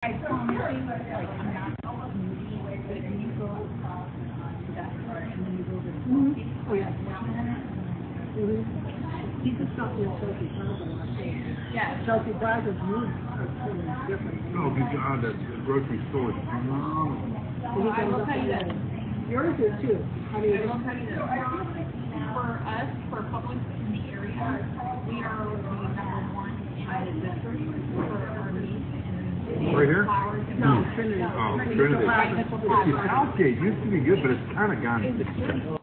He just got me a Chelsea Plaza last day. Yeah, Chelsea Plaza's moods are totally different. Oh, good God, the grocery store is phenomenal. Well, I will tell you this. Yours is too. I mean, I will tell you this. For us, for public in the area, we are number 1 in Trinity. Right here? No, Trinity. Oh, Trinity. The Southgate used to be good, but it's kind of gone.